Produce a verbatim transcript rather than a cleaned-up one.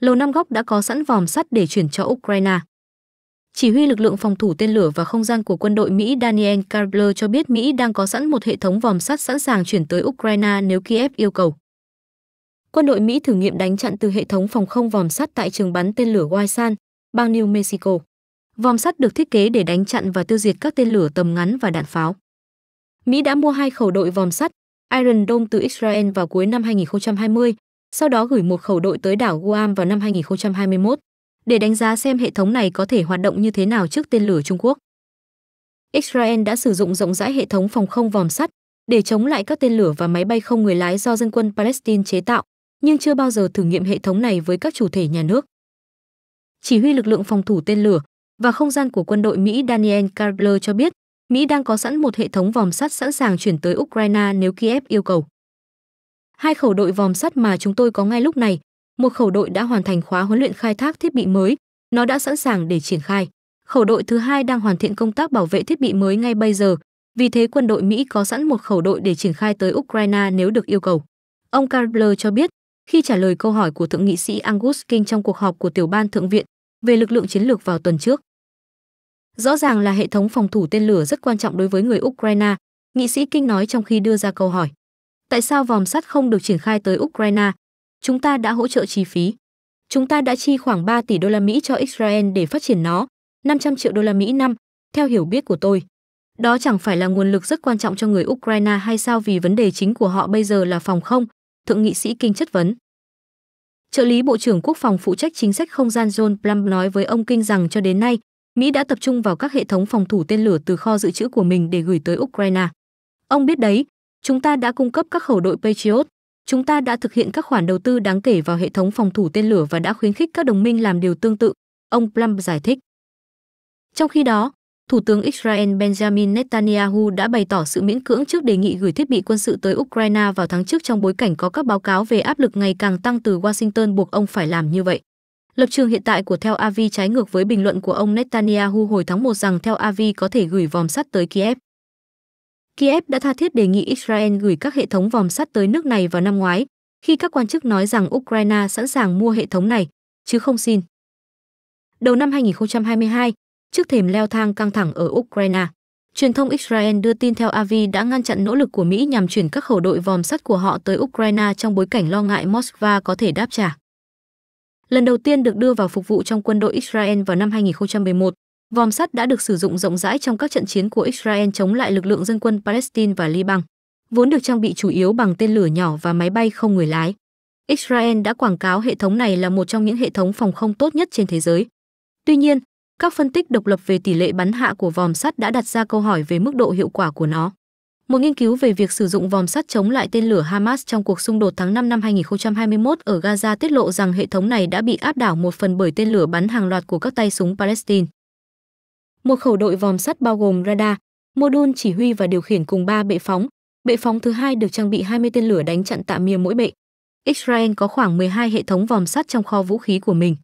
Lầu Năm Góc đã có sẵn vòm sắt để chuyển cho Ukraine. Chỉ huy lực lượng phòng thủ tên lửa và không gian của quân đội Mỹ Daniel Karbler cho biết Mỹ đang có sẵn một hệ thống vòm sắt sẵn sàng chuyển tới Ukraine nếu Kiev yêu cầu. Quân đội Mỹ thử nghiệm đánh chặn từ hệ thống phòng không vòm sắt tại trường bắn tên lửa Waisan, bang New Mexico. Vòm sắt được thiết kế để đánh chặn và tiêu diệt các tên lửa tầm ngắn và đạn pháo. Mỹ đã mua hai khẩu đội vòm sắt Iron Dome từ Israel vào cuối năm hai nghìn không trăm hai mươi, sau đó gửi một khẩu đội tới đảo Guam vào năm hai nghìn không trăm hai mươi mốt để đánh giá xem hệ thống này có thể hoạt động như thế nào trước tên lửa Trung Quốc. Israel đã sử dụng rộng rãi hệ thống phòng không vòm sắt để chống lại các tên lửa và máy bay không người lái do dân quân Palestine chế tạo, nhưng chưa bao giờ thử nghiệm hệ thống này với các chủ thể nhà nước. Chỉ huy lực lượng phòng thủ tên lửa và không gian của quân đội Mỹ Daniel Karbler cho biết Mỹ đang có sẵn một hệ thống vòm sắt sẵn sàng chuyển tới Ukraine nếu Kiev yêu cầu. Hai khẩu đội vòm sắt mà chúng tôi có ngay lúc này, một khẩu đội đã hoàn thành khóa huấn luyện khai thác thiết bị mới, nó đã sẵn sàng để triển khai. Khẩu đội thứ hai đang hoàn thiện công tác bảo vệ thiết bị mới ngay bây giờ, vì thế quân đội Mỹ có sẵn một khẩu đội để triển khai tới Ukraine nếu được yêu cầu. Ông Karbler cho biết, khi trả lời câu hỏi của Thượng nghị sĩ Angus King trong cuộc họp của tiểu ban Thượng viện về lực lượng chiến lược vào tuần trước. Rõ ràng là hệ thống phòng thủ tên lửa rất quan trọng đối với người Ukraine, nghị sĩ King nói trong khi đưa ra câu hỏi. Tại sao vòm sắt không được triển khai tới Ukraine? Chúng ta đã hỗ trợ chi phí. Chúng ta đã chi khoảng ba tỷ đô la Mỹ cho Israel để phát triển nó, năm trăm triệu đô la Mỹ năm, theo hiểu biết của tôi. Đó chẳng phải là nguồn lực rất quan trọng cho người Ukraine hay sao, vì vấn đề chính của họ bây giờ là phòng không? Thượng nghị sĩ King chất vấn. Trợ lý Bộ trưởng Quốc phòng phụ trách chính sách không gian John Plu nói với ông King rằng cho đến nay, Mỹ đã tập trung vào các hệ thống phòng thủ tên lửa từ kho dự trữ của mình để gửi tới Ukraine. Ông biết đấy, chúng ta đã cung cấp các khẩu đội Patriot, chúng ta đã thực hiện các khoản đầu tư đáng kể vào hệ thống phòng thủ tên lửa và đã khuyến khích các đồng minh làm điều tương tự, ông Plu giải thích. Trong khi đó, Thủ tướng Israel Benjamin Netanyahu đã bày tỏ sự miễn cưỡng trước đề nghị gửi thiết bị quân sự tới Ukraine vào tháng trước trong bối cảnh có các báo cáo về áp lực ngày càng tăng từ Washington buộc ông phải làm như vậy. Lập trường hiện tại của Tel Aviv trái ngược với bình luận của ông Netanyahu hồi tháng một rằng Tel Aviv có thể gửi vòm sắt tới Kiev. Kiev đã tha thiết đề nghị Israel gửi các hệ thống vòm sắt tới nước này vào năm ngoái, khi các quan chức nói rằng Ukraine sẵn sàng mua hệ thống này, chứ không xin. Đầu năm hai nghìn không trăm hai mươi hai, trước thềm leo thang căng thẳng ở Ukraine, truyền thông Israel đưa tin Tel Aviv đã ngăn chặn nỗ lực của Mỹ nhằm chuyển các khẩu đội vòm sắt của họ tới Ukraine trong bối cảnh lo ngại Moskva có thể đáp trả. Lần đầu tiên được đưa vào phục vụ trong quân đội Israel vào năm hai nghìn không trăm mười một, vòm sắt đã được sử dụng rộng rãi trong các trận chiến của Israel chống lại lực lượng dân quân Palestine và Liban, vốn được trang bị chủ yếu bằng tên lửa nhỏ và máy bay không người lái. Israel đã quảng cáo hệ thống này là một trong những hệ thống phòng không tốt nhất trên thế giới. Tuy nhiên, các phân tích độc lập về tỷ lệ bắn hạ của vòm sắt đã đặt ra câu hỏi về mức độ hiệu quả của nó. Một nghiên cứu về việc sử dụng vòm sắt chống lại tên lửa Hamas trong cuộc xung đột tháng năm năm hai nghìn không trăm hai mươi mốt ở Gaza tiết lộ rằng hệ thống này đã bị áp đảo một phần bởi tên lửa bắn hàng loạt của các tay súng Palestine. Một khẩu đội vòm sắt bao gồm radar, mô đun chỉ huy và điều khiển cùng ba bệ phóng. Bệ phóng thứ hai được trang bị hai mươi tên lửa đánh chặn tạm mia mỗi bệ. Israel có khoảng mười hai hệ thống vòm sắt trong kho vũ khí của mình.